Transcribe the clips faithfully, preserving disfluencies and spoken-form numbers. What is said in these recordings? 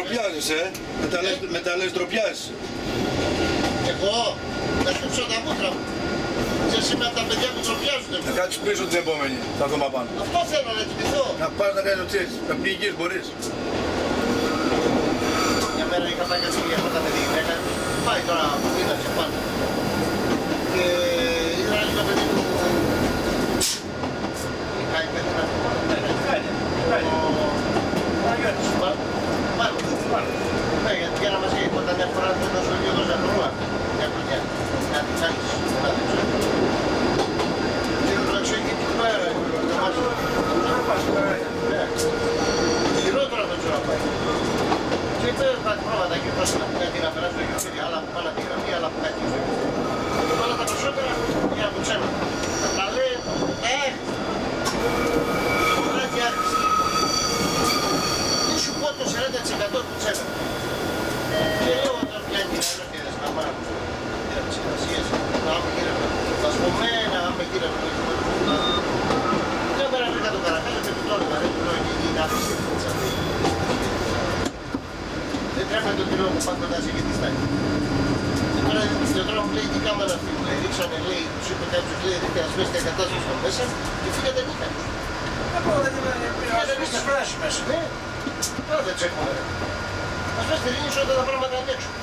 ντροπιάζεις, ε. Με τα λες ντροπιάζεις. Εγώ, θα σκέψω τα μούτρα μου. Και σήμερα τα παιδιά μου ντροπιάζουν. Θα κάτσεις πίσω την επόμενη, θα δω πάνω. Αυτό θέλω να κοιμηθώ. Να πας να κάνεις ό,τι θες, να πνιγείς μπορείς. Μια μέρα είχα πάει κάτι για πρώτα με τη γυναίκα. Πάει τώρα από πίτα και πάνω. Και είδα ένα παιδί μου. Είχα υπέδει να φύγω. Ναι, ναι, ναι, ναι, ναι, ναι, μια φορά που ήταν στο δύο δωζανρούα, μια χρονιά, κάτι τσάκης, να δείξω. Και το αξιόγει την πέρα, το μάζι. Να πας πέρα, ναι. Χειρότερα το ξέρω να πάει. Και είπε κάτι πρόβατα και πας να περάσει το γεωφίδι, άλλα που πάνε τη γραμμή, άλλα που κάτι στο γεωφίδι. Και όλα τα περισσότερα για να κουτσέμα. Τα λέει, ε, κάτι άρχισε. Δεν σου πω το σαράντα τοις εκατό του τσέμα. Και λέω όταν πιάνει τις ελευθερίες να πάρω τις εργασίες, να άμα γύρευνα, θα σπομένα, άμα γύρευνα, δεν πέρα βρήκα το καρακάλι και πιτώνει, ρε, πιτώνει, είναι άφηση, έτσι αυτή. Δεν τρέφεται το τυλό που πάντα σε και τη στάγη. Και τώρα μου λέει την κάμερα αυτή, μου λέει, ρίξανε, λέει, τους είπε κάποιος, λέει, δείτε, ας βέστε εγκατάσταση στο μέσα και φύγατε νύχτα. Εγώ δεν πειράζω. Ας πες τη λύνεις όταν τα πράγματα αντέξουν.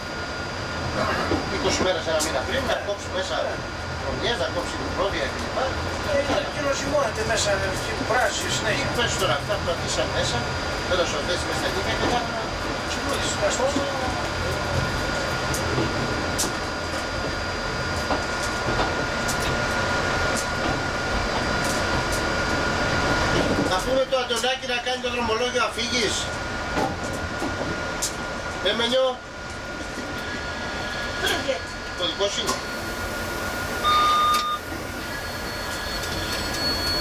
είκοσι μέρες, ένα μήνα πριν, να κόψει μέσα χρονιές, να κόψει μικρόβια κλπ. Και νοσημώνεται μέσα και πράζει συνέχεια. Πες τώρα αυτά που αφήσαν μέσα, πέρα στο δέστη μες τα νύχια και κάνουν ξυπνήσεις. Να πούμε το Αντωνάκη να κάνει το δρομολόγιο αφήγης. Ε, Μενιό, το δικό σου είναι.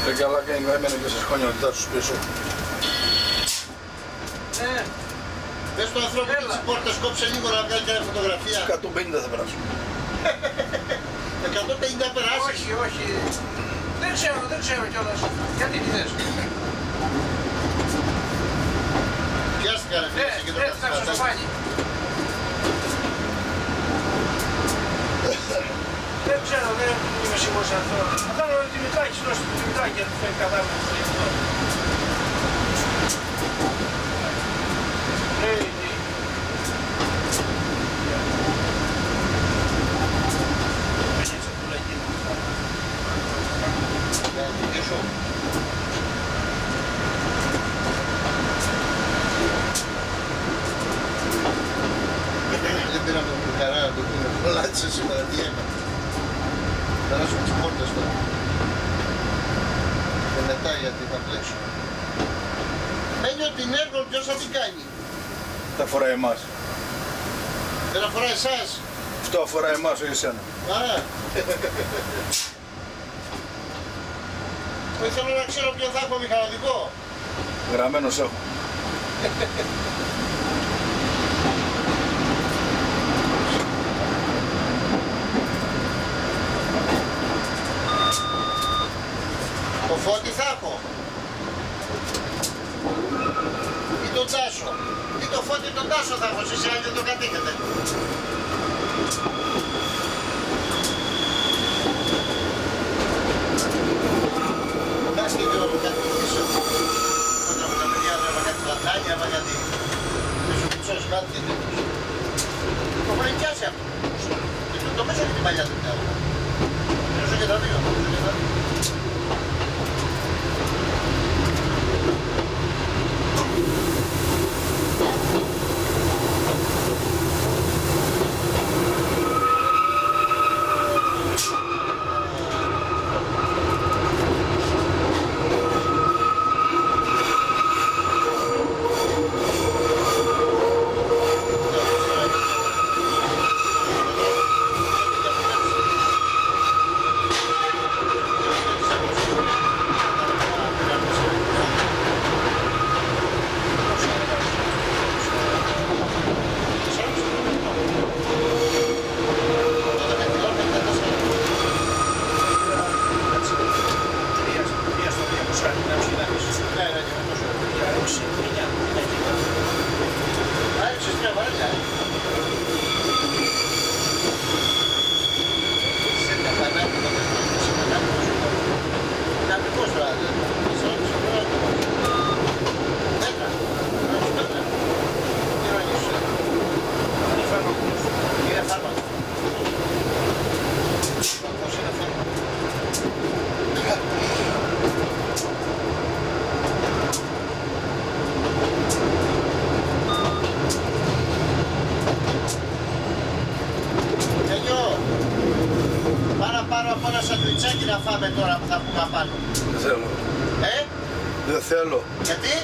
Δεν καλά κάνει γραμμένο και σε σκόνια ότι θα τους πίσω. Ναι. Δες το ανθρώπου της πόρτας, κόψε λίγο να βγάλει μια φωτογραφία. εκατόν πενήντα θα περάσουν. εκατόν πενήντα περάσεις. Όχι, όχι. Δεν ξέρω, δεν ξέρω κιόλας. Γιατί τι θες. Πιάστηκα ρε φίλες και το καθιστάτε. Δεν ξέρω, δεν είμαι σίγουρος αυτό. Θα κάνω ρε τη Μητράκη, σύνος τη Μητράκη, αν φέρει κατάμενα. Έχεις απολαγή να μου φτάνει. Να την δέσω. Δεν πήραμε την χαρά να το πούμε. Λάτσε σήμερα, τι έκανα. Θα ράσουμε τις πόρτες τώρα. Και μετά γιατί θα πλέξω. Μένει την έργο ποιος θα την κάνει. Τα αφορά εμάς. Δεν αφορά εσάς. Αυτό αφορά εμάς, όχι εσένα. Α. Θέλω να ξέρω ποιο θα έχω μηχανοδικό. Γραμμένος έχω. Το Φώτη θα έχω, ή τον Τάσο, ή το Φώτη τον Τάσο θα έχω, εσείς αν δεν το κατήχετε. Κοντάς και το κατήχεσαι, όταν από τα παιδιά έβαλα κάτι λατάνια, έβαλα κάτι μεσοπιτσός, κάτι και τέτοιος. Το προηγιάζει αυτό, το πέσω και την παλιά του πια. Πέσω και τα δύο, πέσω και τα δύο. Thank you. να φάμε τώρα που θα πούμε απάνω. Δεν θέλω. Ε? Δεν θέλω. Γιατί?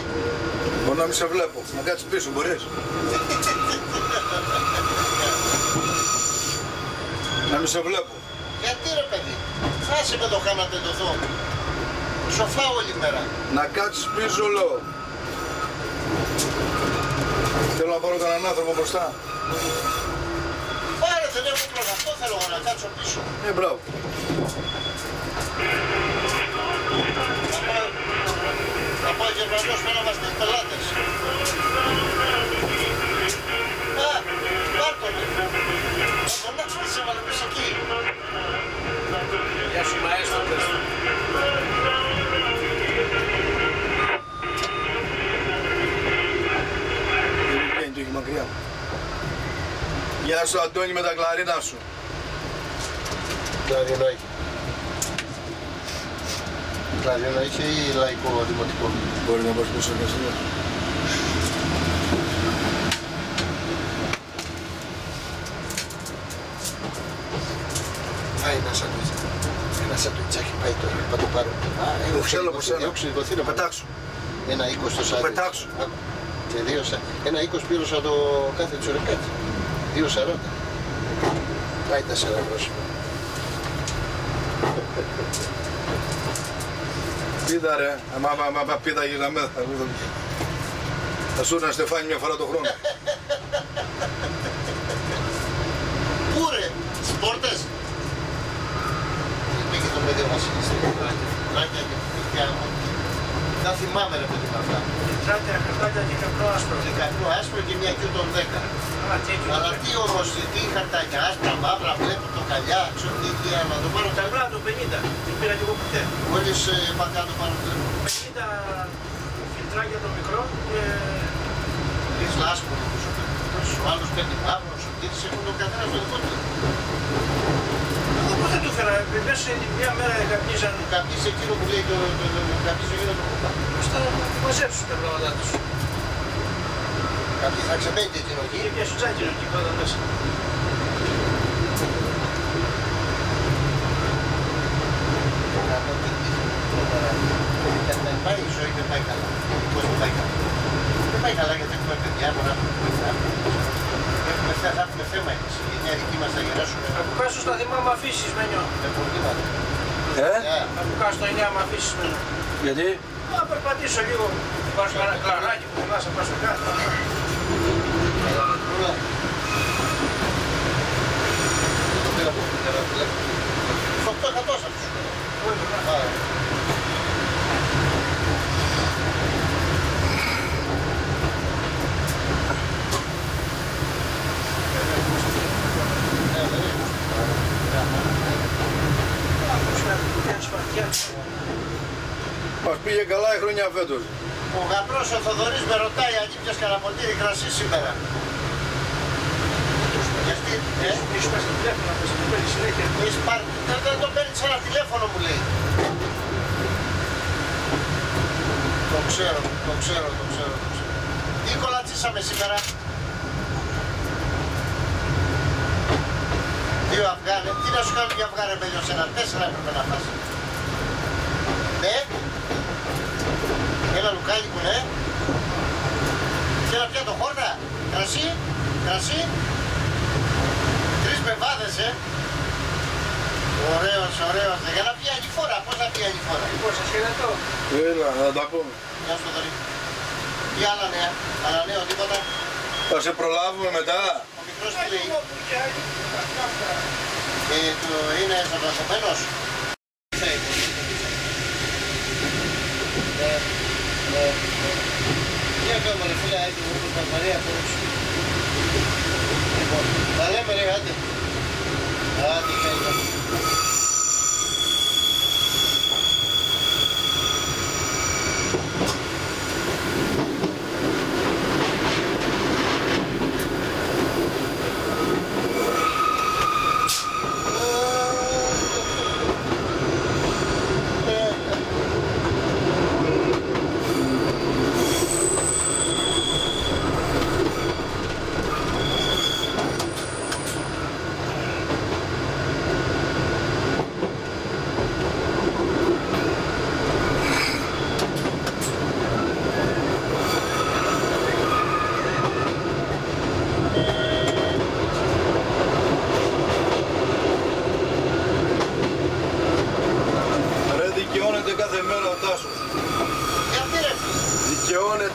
Μπορεί να μην σε βλέπω. Να κάτσεις πίσω, μπορείς. Να μην σε βλέπω. Γιατί ρε παιδί, φάσε με το χάνατε το δω. Σοφά όλη μέρα. Να κάτσεις πίσω, λέω. Θέλω να πάρω κανέναν άνθρωπο μπροστά. Πάρε, θέλω να πάρω αυτό, θέλω να κάτσω πίσω. Ε, μπράβο. Θα πάω γερμανός πέρα μας τις πελάτες. Α, πάρ' τον. Τον έξω, έβαλε πίσω εκεί. Γεια σου, μαέστρο, πες. Μακριά. Γεια σου Αντώνη με τα κλαρίνα σου. Κλαρίνα είχε. Κλαρίνα είχε ή λαϊκό δημοτικό. Μπορεί να προσθέσω και εσύ. Πάει ένα σαντουίτσι. Ένα σαντουίτσι έχει πάει τώρα. Θα το πάρω. Έχω ξεδοθεί να πετάξω. Ένα είκοσι το πετάξω. Ένα είκοσι πήρωσα το κάθε τσουρεκάκι. Δύο σαράντα. Πάει τα σαρά πρόσωπα. Πίδα ρε. Αμα πίδα γυρνάμε. Θα σου έρθει στεφάνι μια φορά το χρόνο. Πού ρε, στις πόρτες. Πήγε το παιδί μας στην Άκια και την Άκια. Να θυμάμαι ρε παιδί αυτά. Τετράτερα χαρτάκια και καπνό άσπρο. Και καπνό άσπρο και μια κιού των δέκα. Αλλά τι όμως, τι χαρτάκια άσπρα, μαύρα, βλέπω το καλιά, ξέρω τι τι να το πάρω. Τα γράμμα το πενήντα, δεν πήρα κι εγώ ποτέ. Μόλις είπα κάτω πάνω το πενήντα. πενήντα φιλτράκια το μικρό και... Λες άσπρο, ο άλλος παίρνει μαύρο, ο τίτης έχουν τον καθένα στο δικό του. Εγώ πότε του έφερα, μέσα μια μέρα καπνίζαν. Καπνίζει εκείνο που λέει, καπνίζει εκείνο το κουμπά. Πώς θα μαζέψουν τα πράγματα τους. Κάποιοι θα ξεπέγει την οκή. Και μια σουτζάκι οκή πάντα μέσα. Να υπάρχει η ζωή δεν πάει καλά. Πώς δεν πάει καλά. Δεν πάει καλά γιατί έχουμε παιδιά, μωρά που βοηθάμε. Θα έχουμε θέμα εμείς, είναι αδικοί μας, θα γεράσουμε. Ακουκάσου στα δειμά μ' αφήσεις, Μένιο. Ε, πολύ μάλλον. Ε? Ακουκάσου το εννιά μ' αφήσεις, Μένιο. Γιατί? Να περπατήσω λίγο. Πάω στο κλαράκι που θυμάσαι, πάω στο κάτω. Δεν το πήρα από την τεράτηλα. Σοκτώ εκατόσα τους. Πού είναι το κάτω. Μας πήγε καλά η χρονιά φέτος. Ο γαμπρός ο Θοδωρής με ρωτάει αν ήπιες καραμποτήρι κρασί σήμερα. Γιατί, ε, είσαι μέσα στο τηλέφωνο, πες το παίρνει συνέχεια. Δεν το παίρνεις ένα τηλέφωνο μου λέει. Το ξέρω, το ξέρω, το ξέρω. Τι κολατσίσαμε σήμερα. Δύο αυγά, τι να σου κάνουν για αυγά ρε μέλιο σένα, τέσσερα έπρεπε να φας. Ναι, ένα λουκάνικο ναι. Και ένα πιάτο χόρτα, κρασί, κρασί. Τρεις πεβάδες ε. Ωραίος, ωραίος, για να πιάνει φορά, πώς θα πιάνει φορά. Λοιπόν, σας χαιρετώ. Έλα, να τα πούμε. Γεια σου Θοδωρή. Τι άλλα νέα, άλλα νέα, τίποτα. Θα σε προλάβουμε μετά. Ο μικρός τι λέει. Ε, το είναι σαμπλασσομένος. Ναι, ναι, ναι. Τι έκαμε ρε φίλε, έτσι μου πήρε τα Μαρία απόψε. Λοιπόν, τα λέμε ρε, άντε. Άντε, χαίρια. Ω,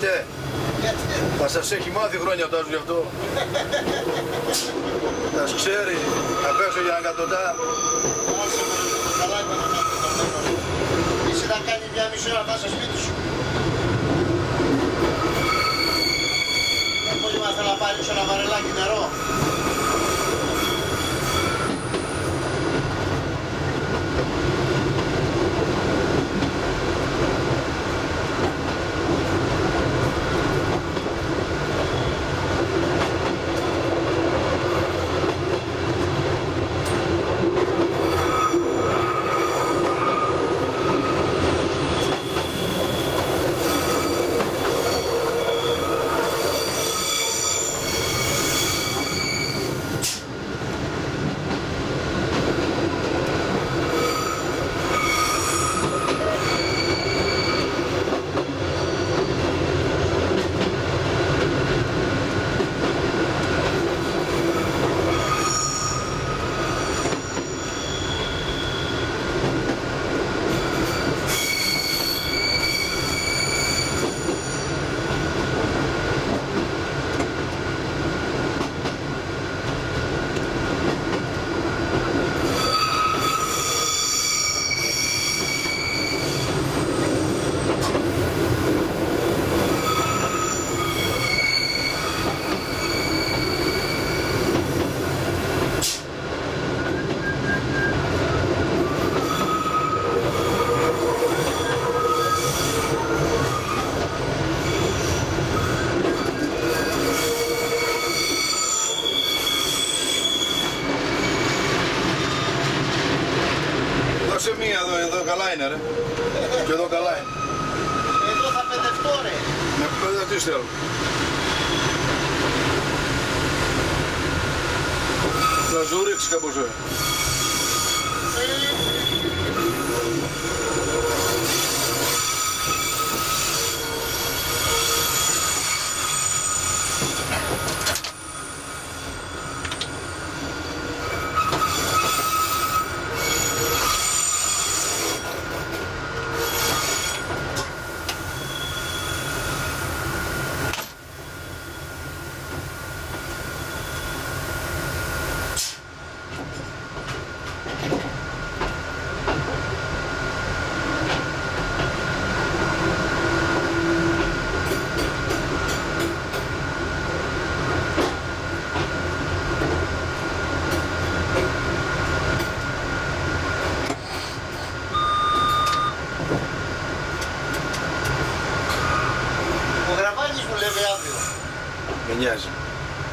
κάνετε. Θα σας έχει μάθει χρόνια ο Τάσος γι' αυτό. Θα σας ξέρει, θα πέσω για εκατοντά. Είσαι να κάνει μια μισή ώρα να πας στο σπίτι σου. Πώς είμαστε να πάρει ένα βαρελάκι νερό. Και εδώ καλά είναι. Εδώ θα παιδευτώ ρε. Με παιδευτείς θέλω. Θα σου ρίξεις κάπως ρε.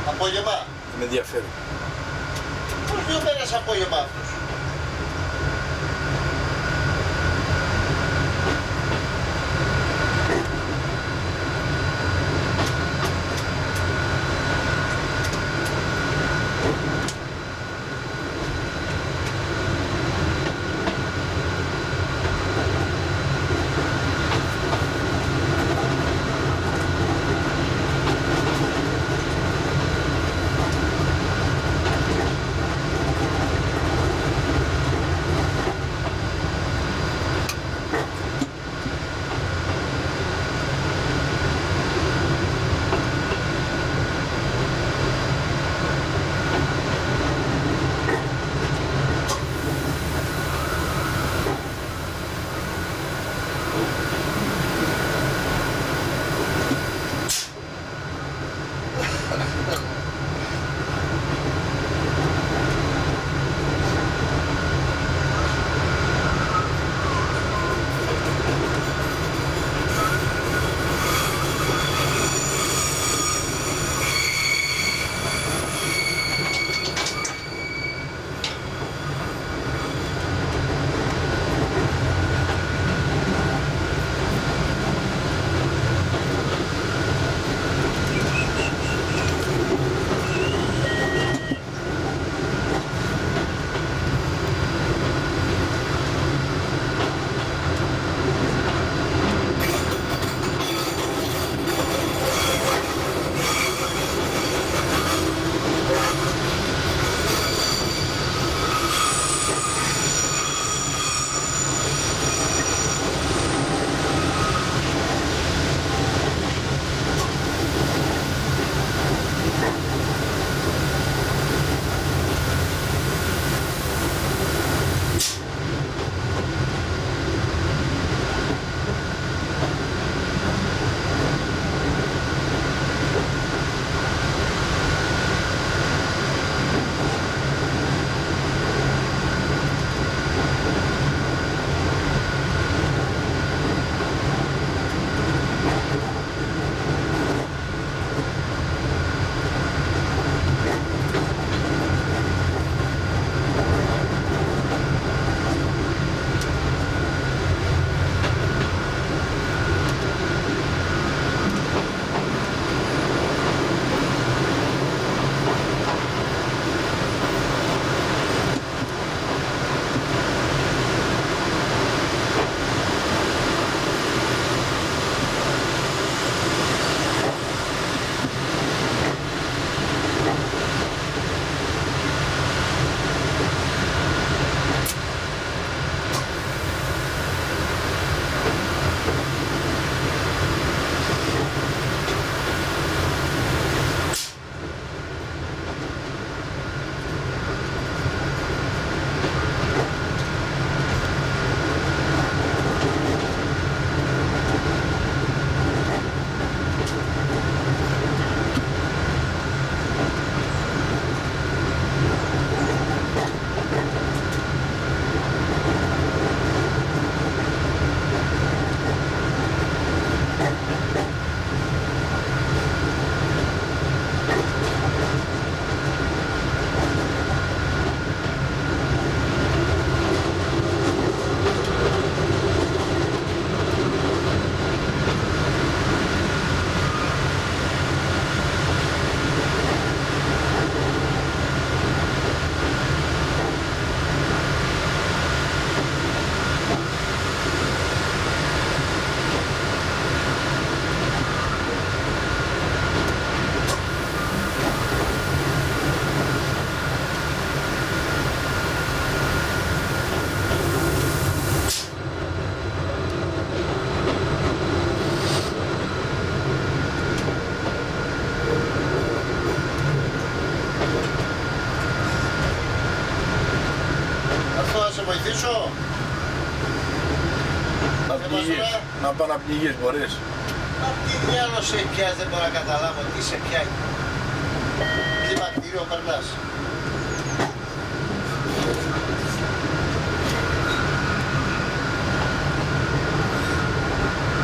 Απόγευμα. Με ενδιαφέρει. Πώς δύο μέρες απόγευμα αυτός. να πάω να πνιγείς, μπορείς. Απ' τη διάλο σε πιάζει, δεν μπορώ να καταλάβω τι σε πιάνει. Τι βακτήριο περνάς.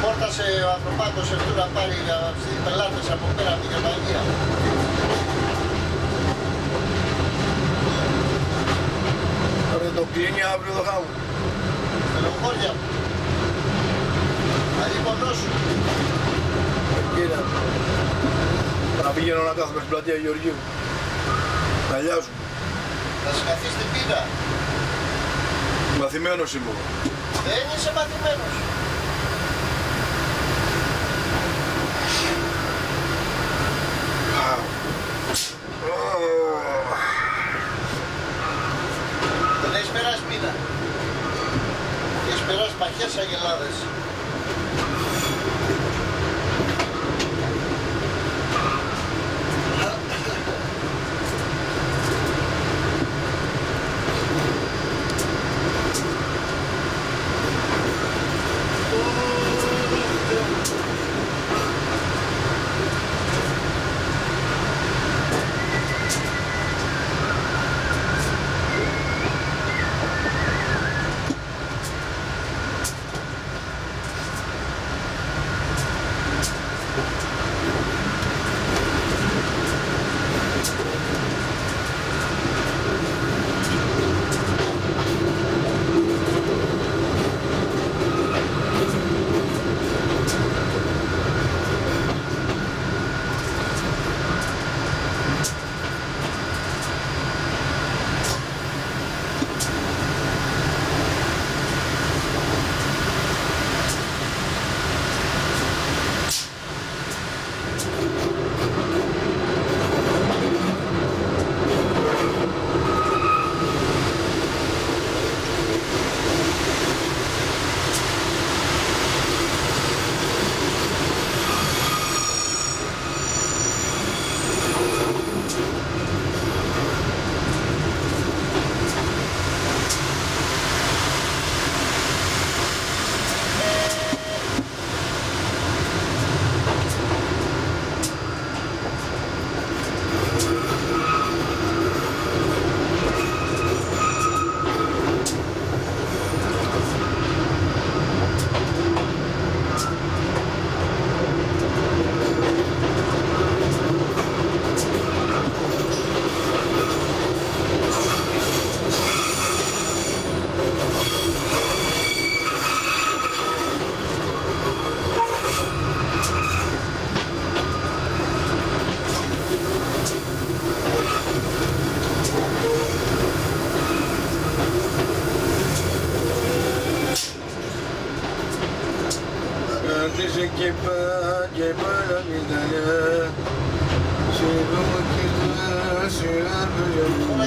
Πόρτασε ο Ανθρωπάκος αυτού να πάρει οι πελάτες από πέρα από την Γερμανία. Τώρα το κλείνει αύριο το χάμου. Στελοχώρια μου. Θα λιπονώσουν. Κύριε, να πήγαινω να κάθομαι στην πλατεία Γεωργίου. Θα λιάζουν. Θα σε καθείς την πίτα. Μαθημένος είμαι. Δεν είσαι μαθημένος. Δεν έχεις περάσει μήνα. Έχεις περάσει παχές αγελάδες.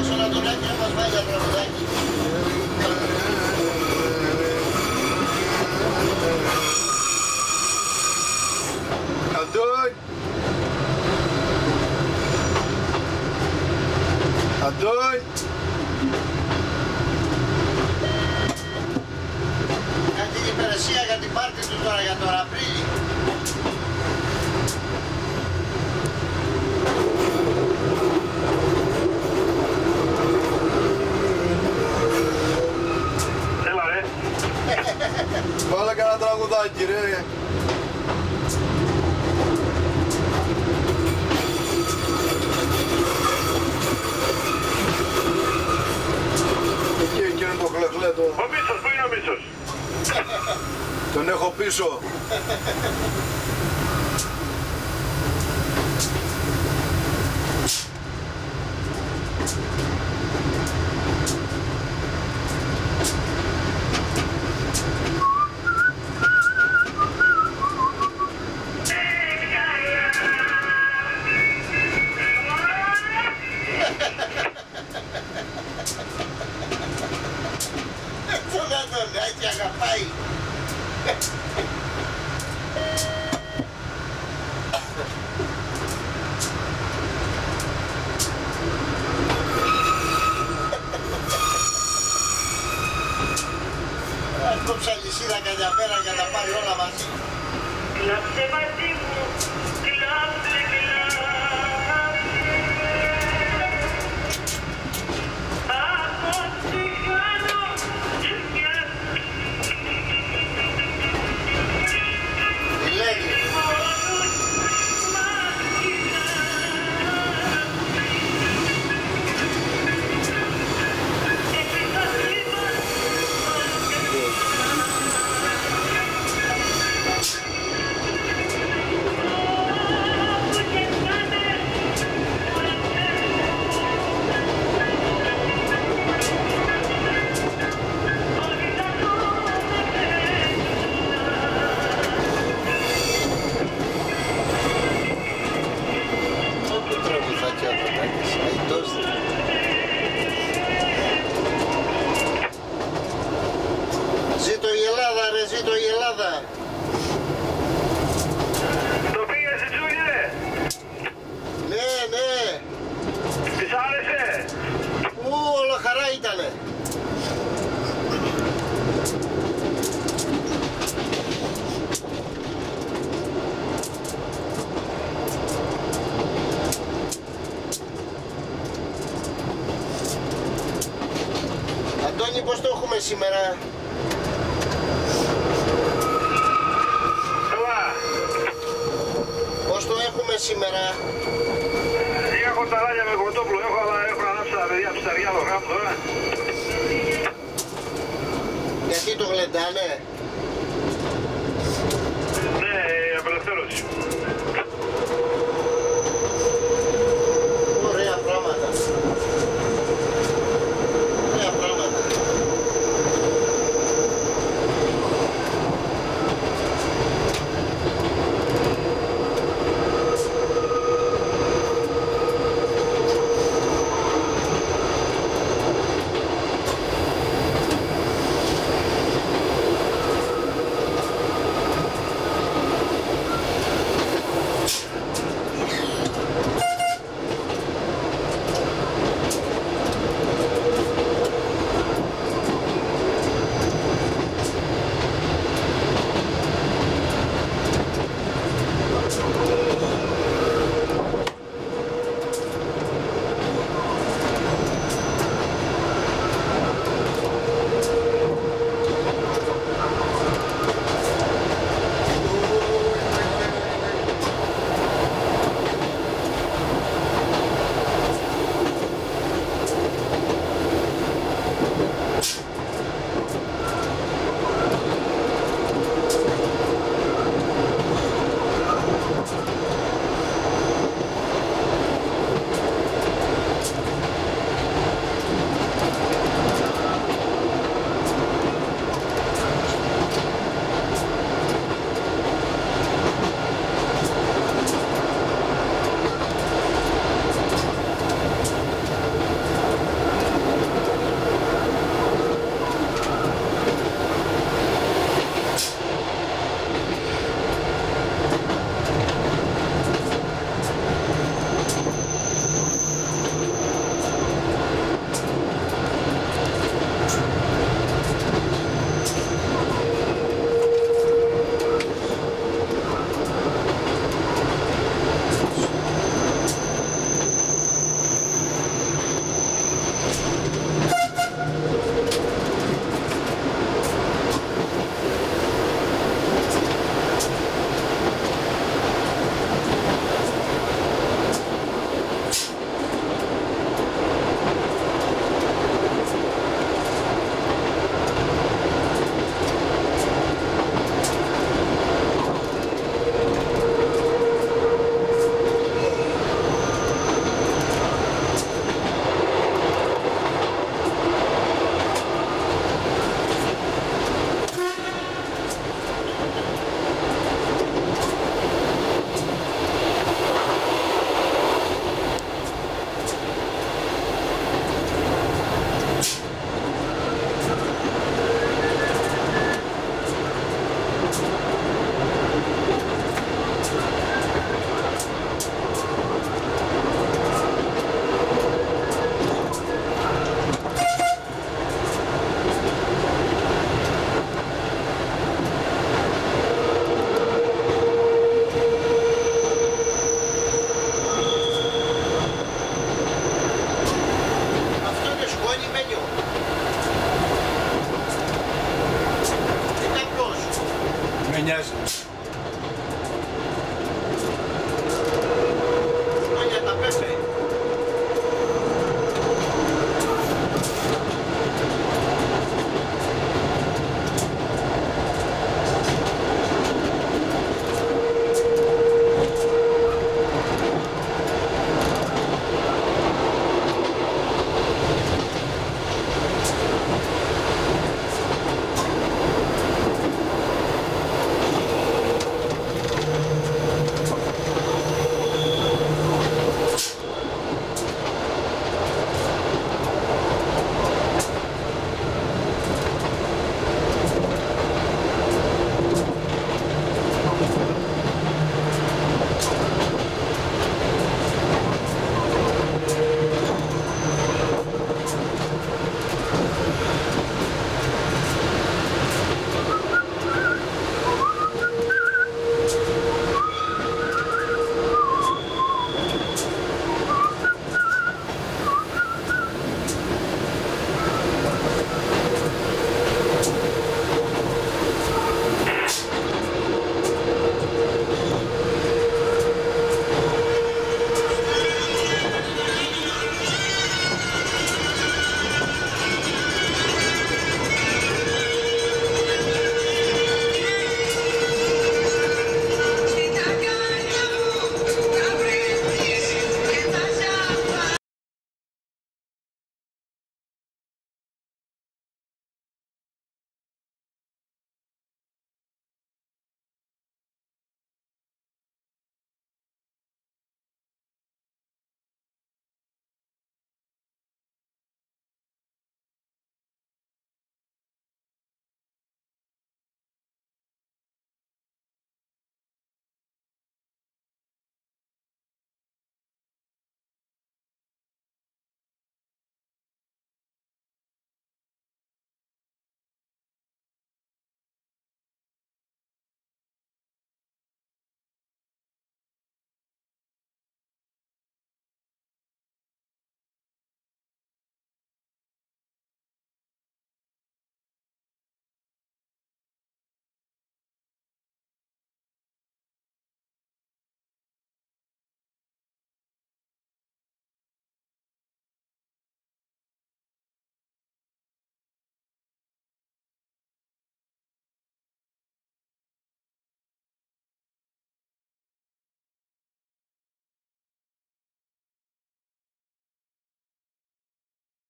Τον Αντωνάκη αγαπάει. σήμερα. Πώς το έχουμε σήμερα? Έχω ταράλια με κοτόπουλο, έχω, αλλά έχω ανάψει τα παιδιά ψηταριά, το γράφω τώρα. Γιατί το γλεντάνε?